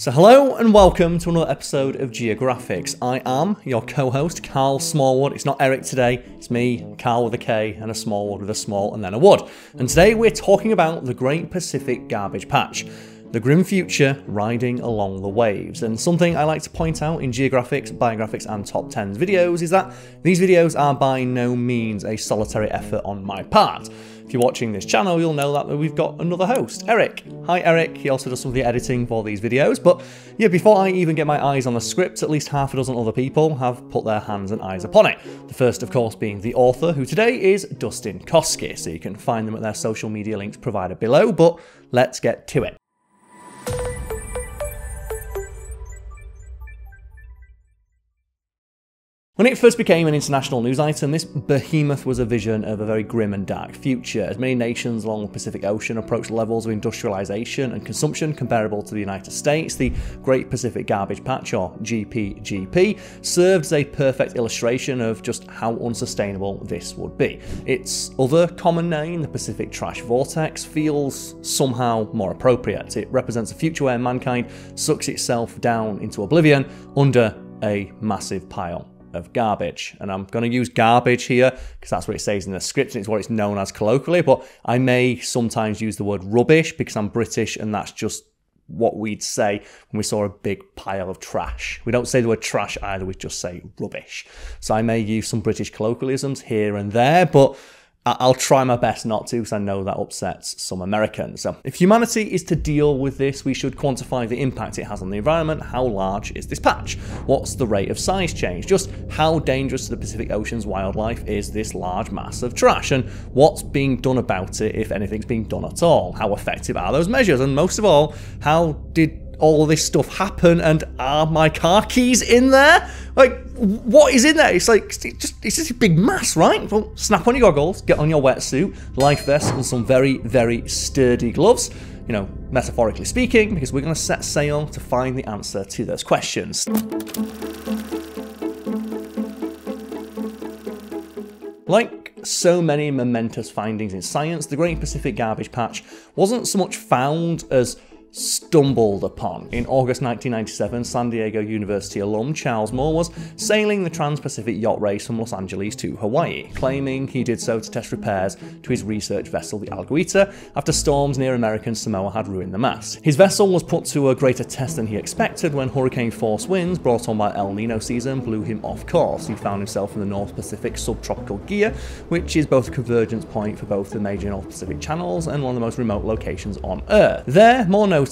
So hello and welcome to another episode of Geographics. I am your co-host, Karl Smallwood. It's not Eric today, it's me, Karl with a K and a Smallwood with a small and then a wood. And today we're talking about the Great Pacific Garbage Patch, the grim future riding along the waves. And something I like to point out in Geographics, Biographics and Top 10s videos is that these videos are by no means a solitary effort on my part. If you're watching this channel, you'll know that we've got another host, Eric. Hi, Eric. He also does some of the editing for these videos. But yeah, before I even get my eyes on the script, at least half a dozen other people have put their hands and eyes upon it. The first, of course, being the author, who today is Dustin Koski. So you can find them at their social media links provided below. But let's get to it. When it first became an international news item, this behemoth was a vision of a very grim and dark future, as many nations along the Pacific Ocean approached levels of industrialization and consumption comparable to the United States. The Great Pacific Garbage Patch, or GPGP, served as a perfect illustration of just how unsustainable this would be. Its other common name, the Pacific Trash Vortex, feels somehow more appropriate. It represents a future where mankind sucks itself down into oblivion under a massive pile of garbage. And I'm going to use garbage here because that's what it says in the script and it's what it's known as colloquially, but I may sometimes use the word rubbish because I'm British and that's just what we'd say when we saw a big pile of trash. We don't say the word trash either, we just say rubbish. So I may use some British colloquialisms here and there, but I'll try my best not to because I know that upsets some Americans. So if humanity is to deal with this, we should quantify the impact it has on the environment. How large is this patch? What's the rate of size change? Just how dangerous to the Pacific Ocean's wildlife is this large mass of trash? And what's being done about it, if anything's being done at all? How effective are those measures? And most of all, how did all of this stuff happen, and are my car keys in there? Like, what is in there? It's like, it's just a big mass, right? Well, snap on your goggles, get on your wetsuit, life vest, and some very, very sturdy gloves, you know, metaphorically speaking, because we're gonna set sail to find the answer to those questions. Like so many momentous findings in science, the Great Pacific Garbage Patch wasn't so much found as stumbled upon. In August 1997, San Diego University alum Charles Moore was sailing the Trans-Pacific Yacht Race from Los Angeles to Hawaii, claiming he did so to test repairs to his research vessel, the Alguita, after storms near American Samoa had ruined the mast. His vessel was put to a greater test than he expected when hurricane-force winds brought on by El Niño season blew him off course. He found himself in the North Pacific subtropical gyre, which is both a convergence point for both the major North Pacific channels and one of the most remote locations on Earth. There, Moore noticed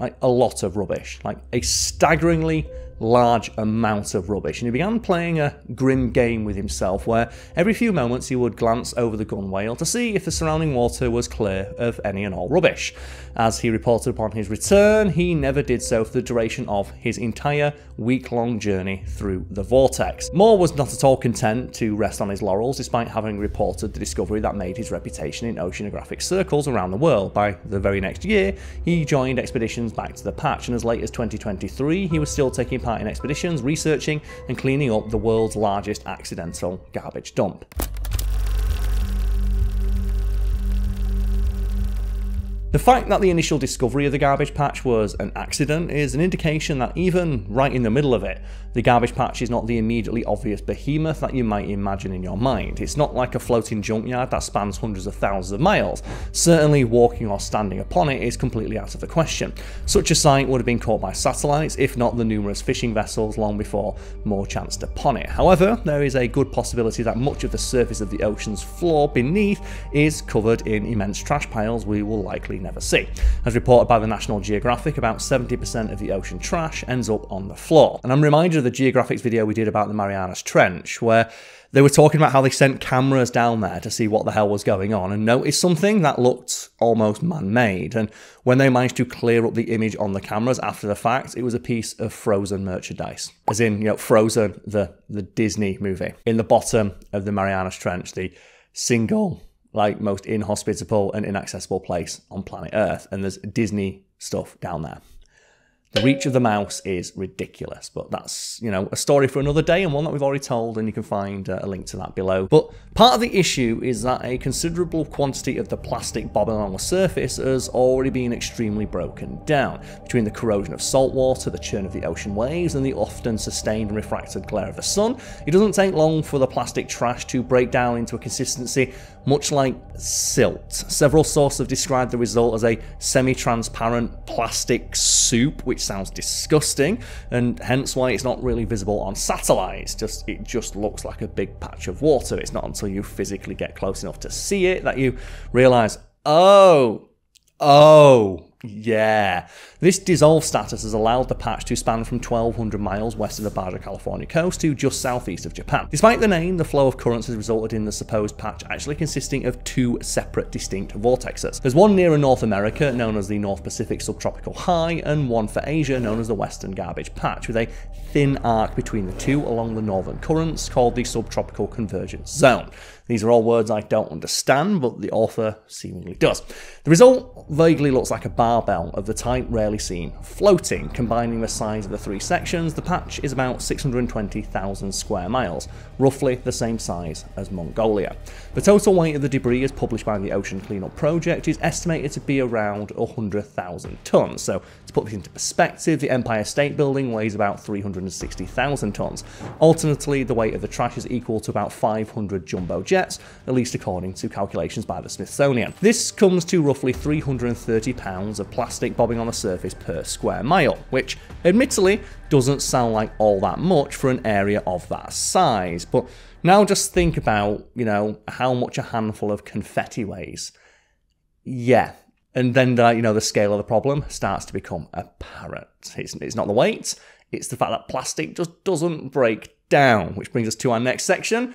like a lot of rubbish, like a staggeringly large amount of rubbish, and he began playing a grim game with himself where every few moments he would glance over the gunwale to see if the surrounding water was clear of any and all rubbish. As he reported upon his return, he never did so for the duration of his entire week-long journey through the vortex. Moore was not at all content to rest on his laurels despite having reported the discovery that made his reputation in oceanographic circles around the world. By the very next year, he joined expeditions back to the patch, and as late as 2023, he was still taking part in expeditions, researching and cleaning up the world's largest accidental garbage dump. The fact that the initial discovery of the garbage patch was an accident is an indication that even right in the middle of it, the garbage patch is not the immediately obvious behemoth that you might imagine in your mind. It's not like a floating junkyard that spans hundreds of thousands of miles. Certainly walking or standing upon it is completely out of the question. Such a sight would have been caught by satellites, if not the numerous fishing vessels long before Moore chanced upon it. However, there is a good possibility that much of the surface of the ocean's floor beneath is covered in immense trash piles we will likely never see. As reported by the National Geographic, about 70% of the ocean trash ends up on the floor. And I'm reminded of the Geographics video we did about the Marianas Trench, where they were talking about how they sent cameras down there to see what the hell was going on and noticed something that looked almost man-made. And when they managed to clear up the image on the cameras after the fact, it was a piece of Frozen merchandise. As in, you know, Frozen, the Disney movie. In the bottom of the Marianas Trench, the single, like, most inhospitable and inaccessible place on planet Earth, and there's Disney stuff down there. The reach of the mouse is ridiculous, but that's, you know, a story for another day and one that we've already told, and you can find a link to that below. But part of the issue is that a considerable quantity of the plastic bobbing along the surface has already been extremely broken down. Between the corrosion of salt water, the churn of the ocean waves, and the often sustained and refracted glare of the sun, it doesn't take long for the plastic trash to break down into a consistency much like silt. Several sources have described the result as a semi-transparent plastic soup, which sounds disgusting, and hence why it's not really visible on satellites. It just looks like a big patch of water. It's not until you physically get close enough to see it that you realize, oh yeah. This dissolved status has allowed the patch to span from 1,200 miles west of the Baja California coast to just southeast of Japan. Despite the name, the flow of currents has resulted in the supposed patch actually consisting of two separate distinct vortexes. There's one nearer North America, known as the North Pacific Subtropical High, and one for Asia, known as the Western Garbage Patch, with a thin arc between the two along the northern currents called the Subtropical Convergence Zone. These are all words I don't understand, but the author seemingly does. The result vaguely looks like a barbell of the type rarely seen floating. Combining the size of the three sections, the patch is about 620,000 square miles, roughly the same size as Mongolia. The total weight of the debris, as published by the Ocean Cleanup Project, is estimated to be around 100,000 tons. So to put this into perspective, the Empire State Building weighs about 360,000 tons. Alternatively, the weight of the trash is equal to about 500 jumbo jets, at least according to calculations by the Smithsonian. This comes to roughly 330 pounds of plastic bobbing on the surface per square mile, which admittedly doesn't sound like all that much for an area of that size. But now just think about, you know, how much a handful of confetti weighs. Yeah. And then, you know, the scale of the problem starts to become apparent. It's not the weight, it's the fact that plastic just doesn't break down, which brings us to our next section.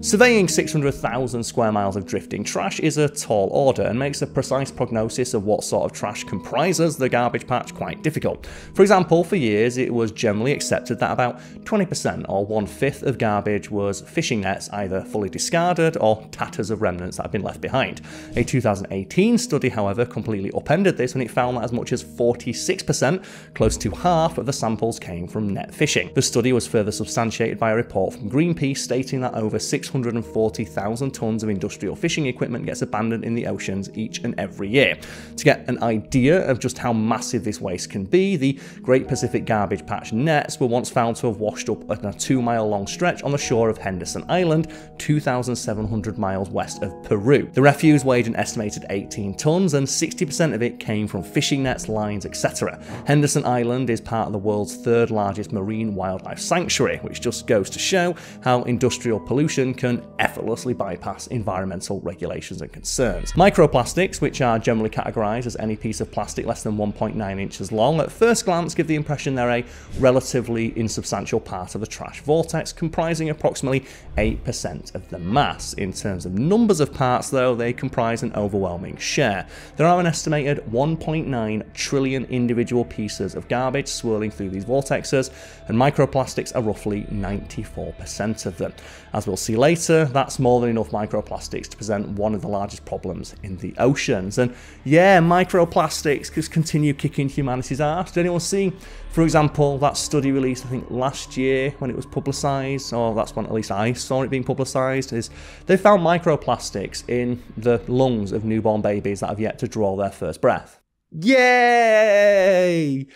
Surveying 600,000 square miles of drifting trash is a tall order and makes a precise prognosis of what sort of trash comprises the garbage patch quite difficult. For example, for years it was generally accepted that about 20% or 1/5 of garbage was fishing nets, either fully discarded or tatters of remnants that had been left behind. A 2018 study, however, completely upended this when it found that as much as 46%, close to half of the samples came from net fishing. The study was further substantiated by a report from Greenpeace stating that over 640,000 tons of industrial fishing equipment gets abandoned in the oceans each and every year. To get an idea of just how massive this waste can be, the Great Pacific Garbage Patch nets were once found to have washed up on a 2-mile long stretch on the shore of Henderson Island, 2,700 miles west of Peru. The refuse weighed an estimated 18 tons, and 60% of it came from fishing nets, lines, etc. Henderson Island is part of the world's third largest marine wildlife sanctuary, which just goes to show how industrial pollution can effortlessly bypass environmental regulations and concerns. Microplastics, which are generally categorized as any piece of plastic less than 1.9 inches long, at first glance give the impression they're a relatively insubstantial part of the trash vortex, comprising approximately 8% of the mass. In terms of numbers of parts, though, they comprise an overwhelming share. There are an estimated 1.9 trillion individual pieces of garbage swirling through these vortexes, and microplastics are roughly 94% of them. As we'll see later, that's more than enough microplastics to present one of the largest problems in the oceans. And yeah, microplastics just continue kicking humanity's ass. Did anyone see, for example, that study released, I think, last year when it was publicised, or that's when at least I saw it being publicised, is they found microplastics in the lungs of newborn babies that have yet to draw their first breath. Yay!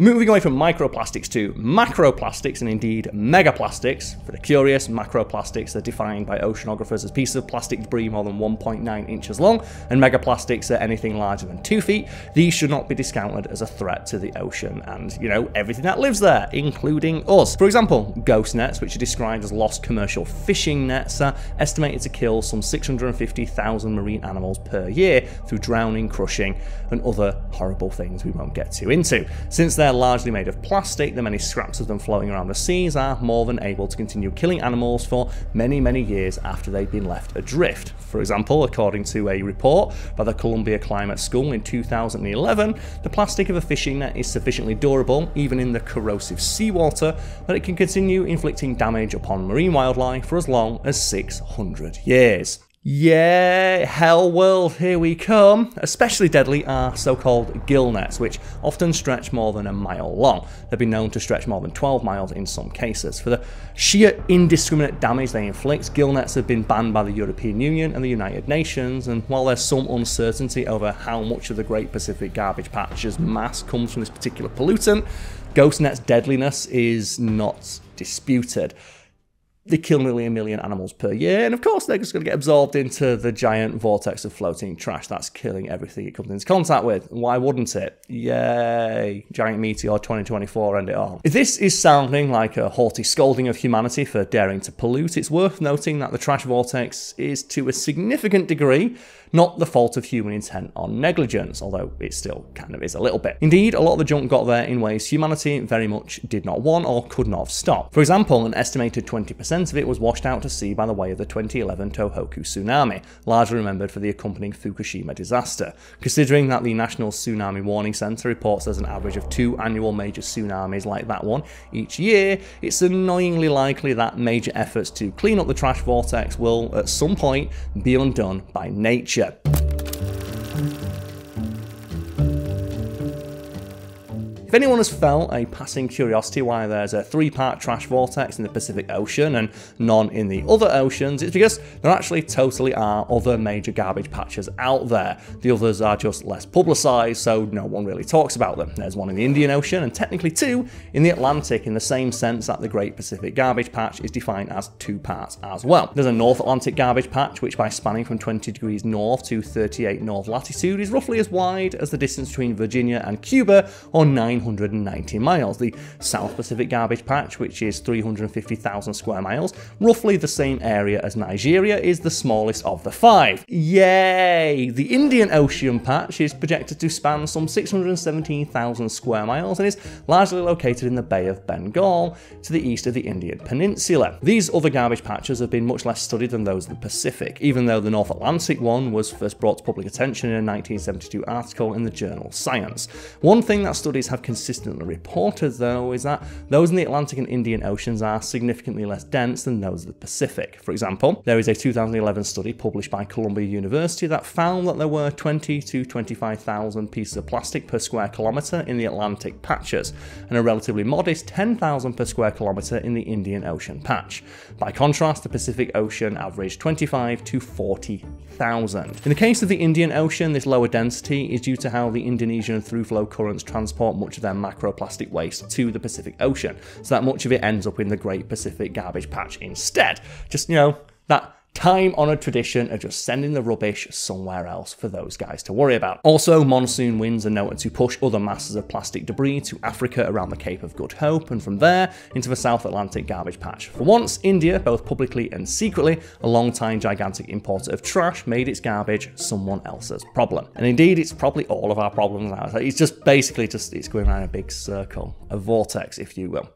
Moving away from microplastics to macroplastics, and indeed megaplastics. For the curious, macroplastics are defined by oceanographers as pieces of plastic debris more than 1.9 inches long, and megaplastics are anything larger than 2 feet. These should not be discounted as a threat to the ocean and, you know, everything that lives there, including us. For example, ghost nets, which are described as lost commercial fishing nets, are estimated to kill some 650,000 marine animals per year through drowning, crushing, and other horrible things we won't get too into. Since they're largely made of plastic, the many scraps of them floating around the seas are more than able to continue killing animals for many, many years after they've been left adrift. For example, according to a report by the Columbia Climate School in 2011, the plastic of a fishing net is sufficiently durable, even in the corrosive seawater, that it can continue inflicting damage upon marine wildlife for as long as 600 years. Yeah, hell world, here we come. Especially deadly are so-called gill nets, which often stretch more than a mile long. They've been known to stretch more than 12 miles in some cases. For the sheer indiscriminate damage they inflict, gill nets have been banned by the European Union and the United Nations, and while there's some uncertainty over how much of the Great Pacific Garbage Patch's mass comes from this particular pollutant, ghost nets' deadliness is not disputed. They kill nearly a million animals per year, and of course they're just going to get absorbed into the giant vortex of floating trash that's killing everything it comes into contact with. Why wouldn't it? Yay, giant meteor 2024, end it all. If this is sounding like a haughty scolding of humanity for daring to pollute, it's worth noting that the trash vortex is, to a significant degree, not the fault of human intent or negligence, although it still kind of is a little bit. Indeed, a lot of the junk got there in ways humanity very much did not want or could not have stopped. For example, an estimated 20% of it was washed out to sea by the way of the 2011 Tohoku tsunami, largely remembered for the accompanying Fukushima disaster. Considering that the National Tsunami Warning Center reports there's an average of 2 annual major tsunamis like that one each year, it's annoyingly likely that major efforts to clean up the trash vortex will, at some point, be undone by nature. If anyone has felt a passing curiosity why there's a 3-part trash vortex in the Pacific Ocean and none in the other oceans, it's because there actually totally are other major garbage patches out there. The others are just less publicised, so no one really talks about them. There's one in the Indian Ocean and technically 2 in the Atlantic, in the same sense that the Great Pacific Garbage Patch is defined as 2 parts as well. There's a North Atlantic Garbage Patch, which by spanning from 20 degrees north to 38 north latitude is roughly as wide as the distance between Virginia and Cuba, or 990 miles. The South Pacific Garbage Patch, which is 350,000 square miles, roughly the same area as Nigeria, is the smallest of the 5. Yay! The Indian Ocean Patch is projected to span some 617,000 square miles and is largely located in the Bay of Bengal to the east of the Indian Peninsula. These other garbage patches have been much less studied than those of the Pacific, even though the North Atlantic one was first brought to public attention in a 1972 article in the journal Science. One thing that studies have consistently reported, though, is that those in the Atlantic and Indian Oceans are significantly less dense than those of the Pacific. For example, there is a 2011 study published by Columbia University that found that there were 20 to 25,000 pieces of plastic per square kilometre in the Atlantic patches, and a relatively modest 10,000 per square kilometre in the Indian Ocean patch. By contrast, the Pacific Ocean averaged 25 to 40,000. In the case of the Indian Ocean, this lower density is due to how the Indonesian through-flow currents transport much of their macroplastic waste to the Pacific Ocean, so that much of it ends up in the Great Pacific Garbage Patch instead. Just, you know, that time-honoured tradition of just sending the rubbish somewhere else for those guys to worry about. Also, monsoon winds are noted to push other masses of plastic debris to Africa around the Cape of Good Hope, and from there into the South Atlantic Garbage Patch. For once, India, both publicly and secretly, a long-time gigantic importer of trash, made its garbage someone else's problem. And indeed, it's probably all of our problems now. It's just basically just, it's going around a big circle, a vortex, if you will.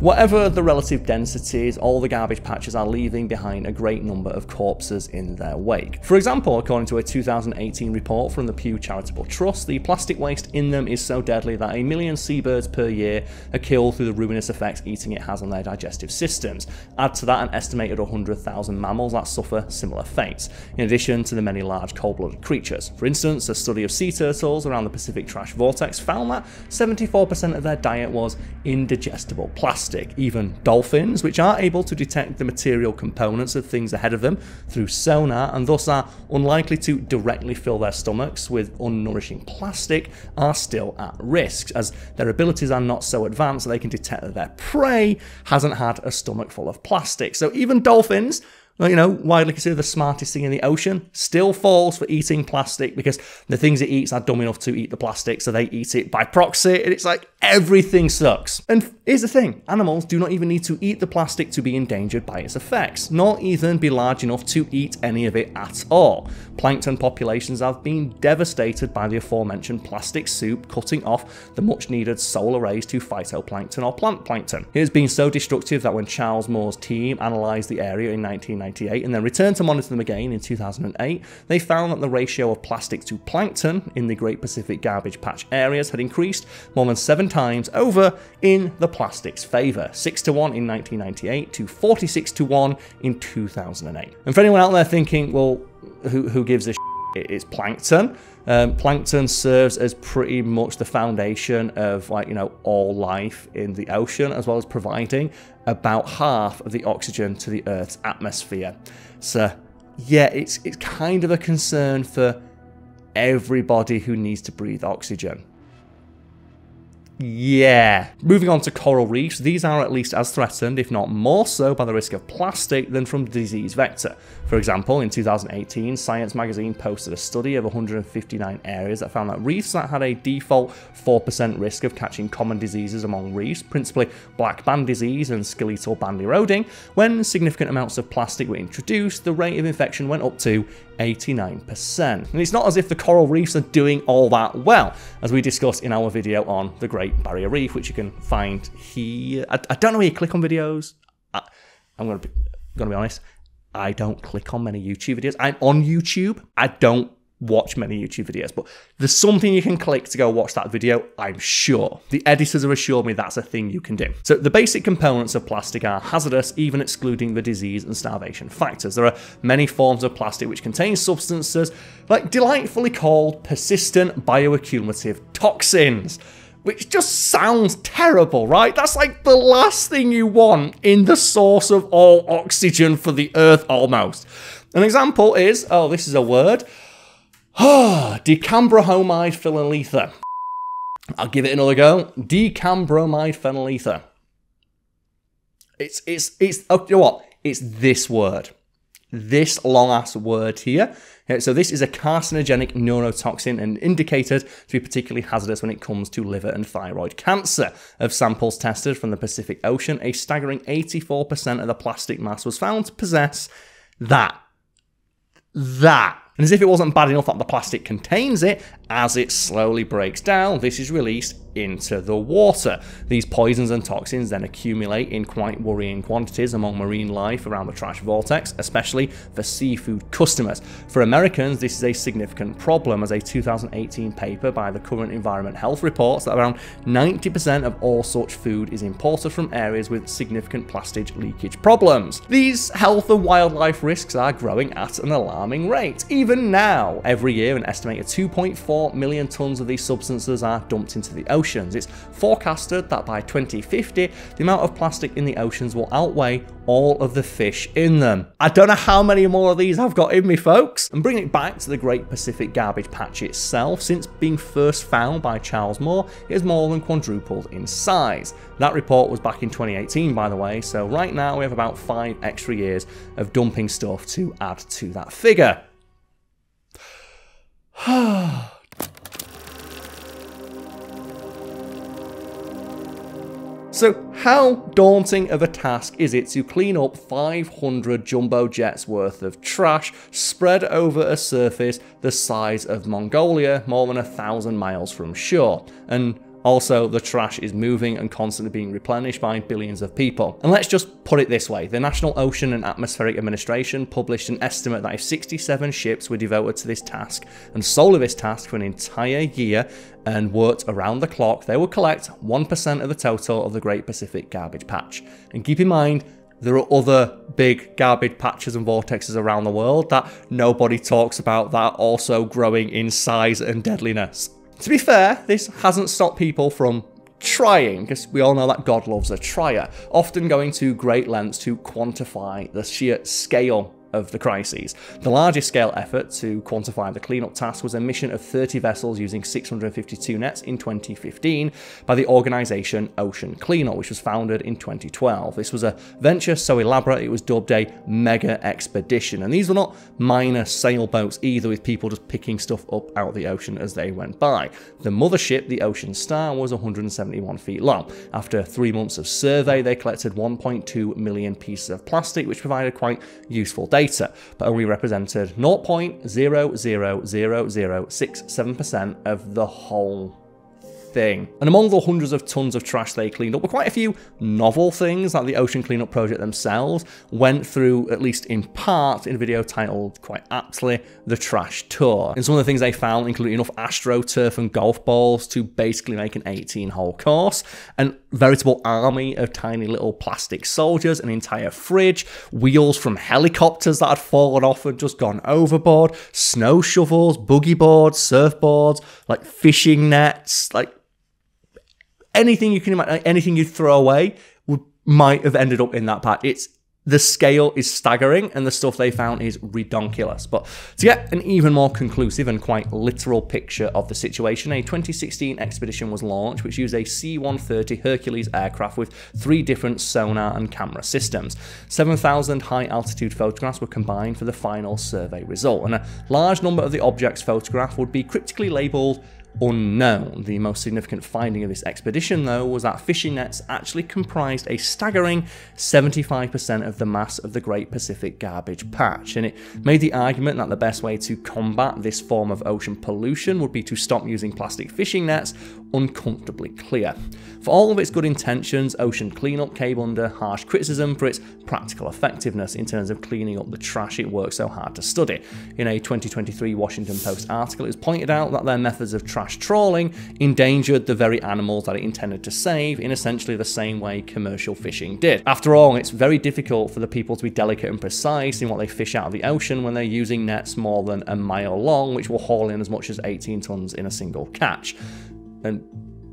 Whatever the relative densities, all the garbage patches are leaving behind a great number of corpses in their wake. For example, according to a 2018 report from the Pew Charitable Trust, the plastic waste in them is so deadly that 1 million seabirds per year are killed through the ruinous effects eating it has on their digestive systems. Add to that an estimated 100,000 mammals that suffer similar fates, in addition to the many large cold-blooded creatures. For instance, a study of sea turtles around the Pacific Trash Vortex found that 74% of their diet was indigestible plastic. Even dolphins, which are able to detect the material components of things ahead of them through sonar and thus are unlikely to directly fill their stomachs with unnourishing plastic, are still at risk, as their abilities are not so advanced that they can detect that their prey hasn't had a stomach full of plastic. So even dolphins, you know, widely considered the smartest thing in the ocean, still falls for eating plastic because the things it eats are dumb enough to eat the plastic, so they eat it by proxy, and it's like, everything sucks. And here's the thing, animals do not even need to eat the plastic to be endangered by its effects, nor even be large enough to eat any of it at all. Plankton populations have been devastated by the aforementioned plastic soup cutting off the much-needed solar rays to phytoplankton or plant plankton. It has been so destructive that when Charles Moore's team analysed the area in 1990, 1998, and then returned to monitor them again in 2008, they found that the ratio of plastic to plankton in the Great Pacific Garbage Patch areas had increased more than 7 times over in the plastic's favour, 6-to-1 in 1998 to 46-to-1 in 2008. And for anyone out there thinking, well, who gives a shit? It's plankton. Plankton serves as pretty much the foundation of, like, you know, all life in the ocean, as well as providing about half of the oxygen to the Earth's atmosphere. So yeah, it's kind of a concern for everybody who needs to breathe oxygen. Yeah. Moving on to coral reefs, these are at least as threatened, if not more so, by the risk of plastic than from disease vector. For example, in 2018, Science magazine posted a study of 159 areas that found that reefs that had a default 4% risk of catching common diseases among reefs, principally black band disease and skeletal band eroding, when significant amounts of plastic were introduced, the rate of infection went up to 89%. And it's not as if the coral reefs are doing all that well, as we discussed in our video on the Great Barrier Reef, which you can find here. I don't know where you click on videos. I'm gonna be honest, I don't click on many YouTube videos. I'm on YouTube. I don't watch many YouTube videos, but there's something you can click to go watch that video, I'm sure. The editors have assured me that's a thing you can do. So the basic components of plastic are hazardous, even excluding the disease and starvation factors. There are many forms of plastic which contain substances like delightfully called persistent bioaccumulative toxins, which just sounds terrible, right? That's like the last thing you want in the source of all oxygen for the Earth, almost. An example is, oh, this is a word, decambrohomide phenyl ether. I'll give it another go. Decambromide phenyl ether. Oh, you know what? It's this word. This long-ass word here. So this is a carcinogenic neurotoxin and indicated to be particularly hazardous when it comes to liver and thyroid cancer. Of samples tested from the Pacific Ocean, a staggering 84% of the plastic mass was found to possess that. And as if it wasn't bad enough that the plastic contains it, as it slowly breaks down, this is released into the water. These poisons and toxins then accumulate in quite worrying quantities among marine life around the trash vortex, especially for seafood customers. For Americans, this is a significant problem, as a 2018 paper by the Current Environment Health reports that around 90% of all such food is imported from areas with significant plastic leakage problems. These health and wildlife risks are growing at an alarming rate. Even now, every year an estimated 2.4 million tons of these substances are dumped into the oceans. It's forecasted that by 2050, the amount of plastic in the oceans will outweigh all of the fish in them. I don't know how many more of these I've got in me, folks. And bringing it back to the Great Pacific Garbage Patch itself, since being first found by Charles Moore, it has more than quadrupled in size. That report was back in 2018, by the way, so right now we have about 5 extra years of dumping stuff to add to that figure. So how daunting of a task is it to clean up 500 jumbo jets worth of trash spread over a surface the size of Mongolia, more than 1,000 miles from shore? And also, the trash is moving and constantly being replenished by billions of people. And let's just put it this way. The National Ocean and Atmospheric Administration published an estimate that if 67 ships were devoted to this task and solely this task for an entire year and worked around the clock, they would collect 1% of the total of the Great Pacific Garbage Patch. And keep in mind, there are other big garbage patches and vortexes around the world that nobody talks about that are also growing in size and deadliness. To be fair, this hasn't stopped people from trying, because we all know that God loves a trier, often going to great lengths to quantify the sheer scale of the crises. The largest scale effort to quantify the cleanup task was a mission of 30 vessels using 652 nets in 2015 by the organisation Ocean Cleanup, which was founded in 2012. This was a venture so elaborate it was dubbed a mega expedition, and these were not minor sailboats either, with people just picking stuff up out of the ocean as they went by. The mothership, the Ocean Star, was 171 feet long. After 3 months of survey, they collected 1.2 million pieces of plastic, which provided quite useful data, but only represented 0.0000067% of the whole thing. And among the hundreds of tons of trash they cleaned up were quite a few novel things that the Ocean Cleanup Project themselves went through, at least in part, in a video titled, quite aptly, The Trash Tour. And some of the things they found included enough astroturf and golf balls to basically make an 18-hole course, an veritable army of tiny little plastic soldiers, an entire fridge, wheels from helicopters that had fallen off and just gone overboard, snow shovels, boogie boards, surfboards, like fishing nets, like anything you can imagine, anything you'd throw away might have ended up in that patch. The scale is staggering, and the stuff they found is redonkulous. But to get an even more conclusive and quite literal picture of the situation, a 2016 expedition was launched, which used a C-130 Hercules aircraft with 3 different sonar and camera systems. 7,000 high-altitude photographs were combined for the final survey result, and a large number of the objects photographed would be cryptically labelled unknown. The most significant finding of this expedition, though, was that fishing nets actually comprised a staggering 75% of the mass of the Great Pacific Garbage Patch, and it made the argument that the best way to combat this form of ocean pollution would be to stop using plastic fishing nets uncomfortably clear. For all of its good intentions, ocean cleanup came under harsh criticism for its practical effectiveness in terms of cleaning up the trash it worked so hard to study. In a 2023 Washington Post article, it was pointed out that their methods of trash trawling endangered the very animals that it intended to save in essentially the same way commercial fishing did. After all, it's very difficult for the people to be delicate and precise in what they fish out of the ocean when they're using nets more than a mile long, which will haul in as much as 18 tons in a single catch. And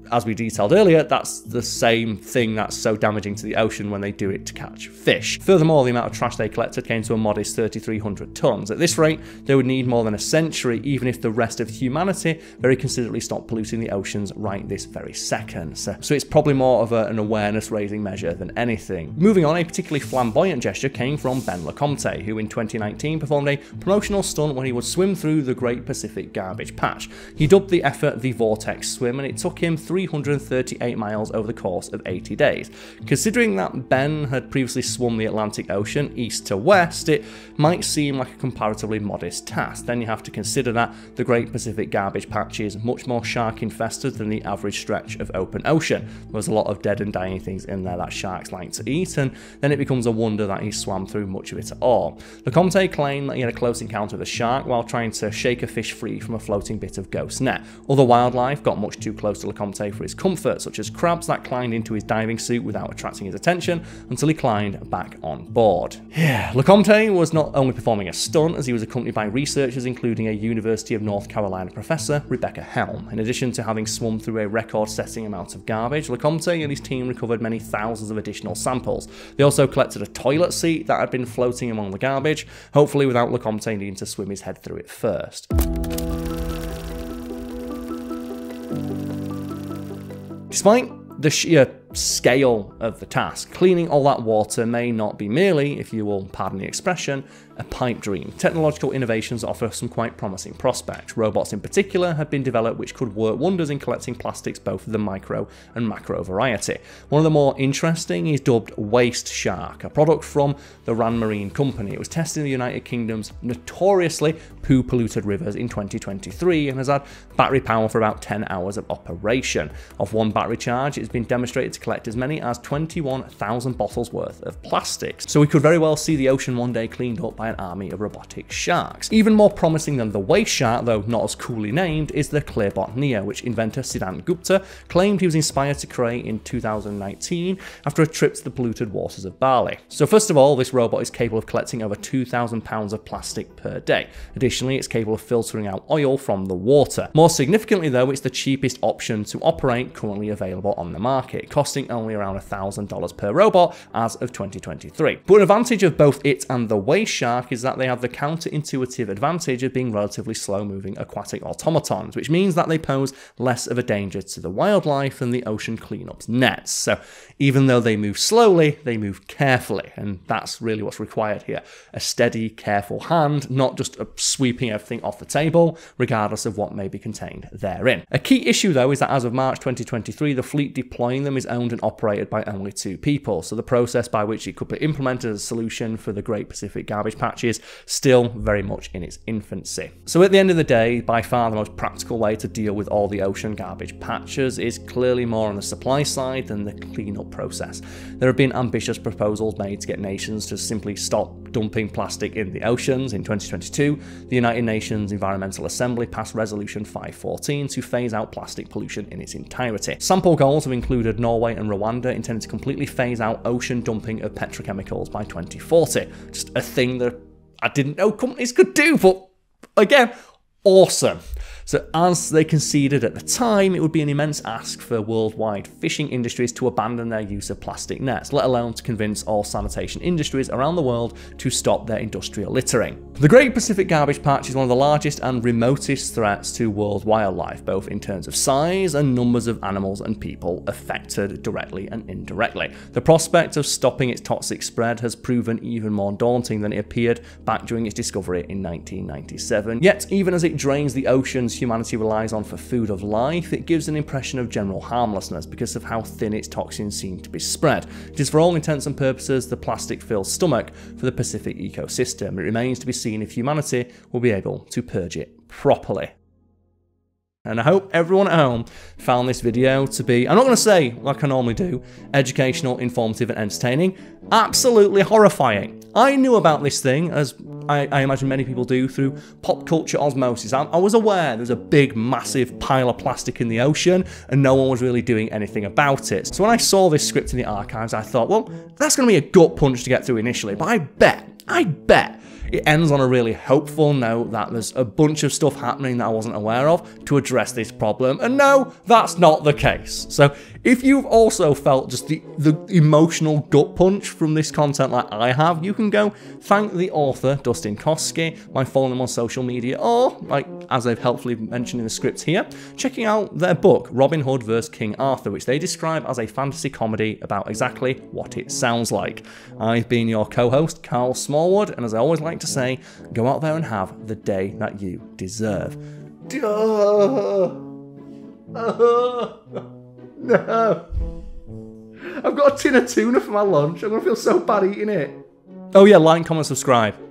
as we detailed earlier, that's the same thing that's so damaging to the ocean when they do it to catch fish. Furthermore, the amount of trash they collected came to a modest 3,300 tons. At this rate, they would need more than a century, even if the rest of humanity very considerably stopped polluting the oceans right this very second. So it's probably more of an awareness-raising measure than anything. Moving on, a particularly flamboyant gesture came from Ben Lecomte, who in 2019 performed a promotional stunt when he would swim through the Great Pacific Garbage Patch. He dubbed the effort the Vortex Swim, and it took him 338 miles over the course of 80 days. Considering that Ben had previously swum the Atlantic Ocean east to west, it might seem like a comparatively modest task. Then you have to consider that the Great Pacific Garbage Patch is much more shark infested than the average stretch of open ocean. There's a lot of dead and dying things in there that sharks like to eat, and then it becomes a wonder that he swam through much of it at all. Lecomte claimed that he had a close encounter with a shark while trying to shake a fish free from a floating bit of ghost net. Other wildlife got much too close to Lecomte for his comfort, such as crabs that climbed into his diving suit without attracting his attention until he climbed back on board. Lecomte was not only performing a stunt, as he was accompanied by researchers including a University of North Carolina professor, Rebecca Helm. In addition to having swum through a record-setting amount of garbage, Lecomte and his team recovered many thousands of additional samples. They also collected a toilet seat that had been floating among the garbage, hopefully without Lecomte needing to swim his head through it first. Despite the sheer scale of the task, cleaning all that water may not be merely, if you will pardon the expression, a pipe dream. Technological innovations offer some quite promising prospects. Robots in particular have been developed which could work wonders in collecting plastics, both of the micro and macro variety. One of the more interesting is dubbed Waste Shark, a product from the Rand Marine Company. It was tested in the United Kingdom's notoriously poo-polluted rivers in 2023 and has had battery power for about 10 hours of operation. Off one battery charge, it has been demonstrated to collect as many as 21,000 bottles worth of plastics. So we could very well see the ocean one day cleaned up by an army of robotic sharks. Even more promising than the Waste Shark, though not as coolly named, is the Clearbot Neo, which inventor Siddhant Gupta claimed he was inspired to create in 2019 after a trip to the polluted waters of Bali. So first of all, this robot is capable of collecting over 2,000 pounds of plastic per day. Additionally, it's capable of filtering out oil from the water. More significantly though, it's the cheapest option to operate currently available on the market, costing only around $1,000 per robot as of 2023. But an advantage of both it and the Waste Shark is that they have the counterintuitive advantage of being relatively slow-moving aquatic automatons, which means that they pose less of a danger to the wildlife than the ocean cleanup's nets. So even though they move slowly, they move carefully, and that's really what's required here. A steady, careful hand, not just sweeping everything off the table, regardless of what may be contained therein. A key issue, though, is that as of March 2023, the fleet deploying them is owned and operated by only 2 people, so the process by which it could be implemented as a solution for the Great Pacific Garbage Patch is still very much in its infancy. So at the end of the day, by far the most practical way to deal with all the ocean garbage patches is clearly more on the supply side than the cleanup process. There have been ambitious proposals made to get nations to simply stop dumping plastic in the oceans. In 2022, the United Nations Environmental Assembly passed Resolution 514 to phase out plastic pollution in its entirety. Sample goals have included Norway and Rwanda intended to completely phase out ocean dumping of petrochemicals by 2040. Just a thing that I didn't know companies could do, but again, awesome. So as they conceded at the time, it would be an immense ask for worldwide fishing industries to abandon their use of plastic nets, let alone to convince all sanitation industries around the world to stop their industrial littering. The Great Pacific Garbage Patch is one of the largest and remotest threats to world wildlife, both in terms of size and numbers of animals and people affected directly and indirectly. The prospect of stopping its toxic spread has proven even more daunting than it appeared back during its discovery in 1997. Yet, even as it drains the oceans humanity relies on for food of life, it gives an impression of general harmlessness because of how thin its toxins seem to be spread. It is for all intents and purposes the plastic-filled stomach for the Pacific ecosystem. It remains to be seen if humanity will be able to purge it properly. And I hope everyone at home found this video to be, I'm not going to say like I normally do, educational, informative and entertaining, absolutely horrifying. I knew about this thing, as I imagine many people do, through pop culture osmosis. I was aware there was a big, massive pile of plastic in the ocean and no one was really doing anything about it. So when I saw this script in the archives, I thought, well, that's going to be a gut punch to get through initially, but I bet it ends on a really hopeful note that there's a bunch of stuff happening that I wasn't aware of to address this problem, and no, that's not the case. So if you've also felt just the emotional gut punch from this content like I have, you can go thank the author, Dustin Koski, by following him on social media, or, like as they've helpfully mentioned in the script here, checking out their book, Robin Hood vs. King Arthur, which they describe as a fantasy comedy about exactly what it sounds like. I've been your co-host, Karl Smallwood, and as I always like to say, go out there and have the day that you deserve. No. I've got a tin of tuna for my lunch. I'm gonna feel so bad eating it. Oh yeah, like, comment, subscribe.